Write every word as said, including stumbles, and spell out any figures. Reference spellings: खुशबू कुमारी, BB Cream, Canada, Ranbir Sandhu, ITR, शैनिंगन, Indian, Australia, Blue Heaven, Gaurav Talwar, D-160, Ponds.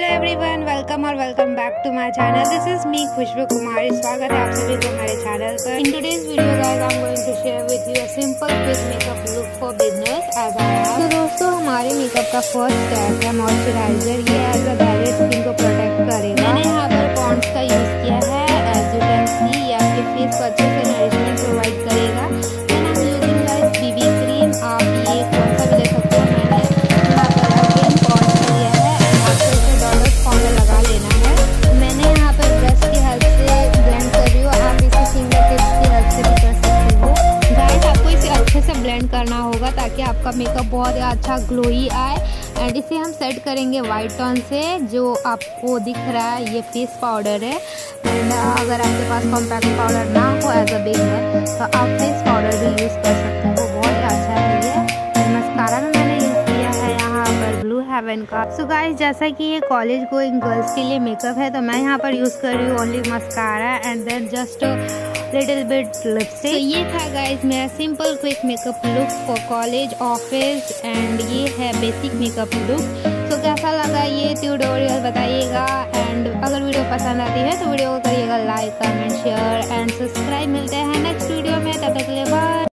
Hello everyone, welcome और welcome back to my channel. This is me खुशबू कुमारी। स्वागत है आप सभी को हमारे चैनल पर। In today's video guys I am going to share with you a simple quick makeup look for beginners as I am. तो दोस्तों, हमारे मेकअप का फर्स्ट स्टेप है मॉइस्चराइजर। ये एज अ बैरियर स्किन को प्रोटेक्ट करेगा। मैंने यहाँ पर पॉन्ड्स का यूज किया है। एज यू कैन सी, ये आपके फेस को अच्छे से नरिशमेंट प्रोवाइड करेगा। Then I am using guys BB cream. आप ये कौन सा भी ले सकते हो। मैंने करना होगा ताकि आपका मेकअप बहुत अच्छा ग्लोई आए। एंड इसे हम सेट करेंगे वाइट टोन से। जो आपको दिख रहा है ये फेस पाउडर है। एंड अगर आपके पास कॉम्पैक्ट पाउडर ना हो एज अ बेस तो आप फेस पाउडर भी यूज़ कर सकते हो, बहुत अच्छा है ये। मस्कारा में मैंने यूज़ किया है यहाँ पर ब्लू हेवन का। सो गाइस, जैसा कि ये कॉलेज गोइंग गर्ल्स के लिए मेकअप है तो मैं यहाँ पर यूज़ कर रही हूँ only mascara and then just little bit lipstick. तो ये था गाइज मेरा simple quick makeup look for college, office and ये है बेसिक मेकअप लुक। तो कैसा लगा ये ट्यूटोरियल बताइएगा। एंड अगर वीडियो पसंद आती है तो वीडियो को करिएगा like, comment, share and subscribe. मिलते हैं नेक्स्ट वीडियो में, तब तक के लिए बाय।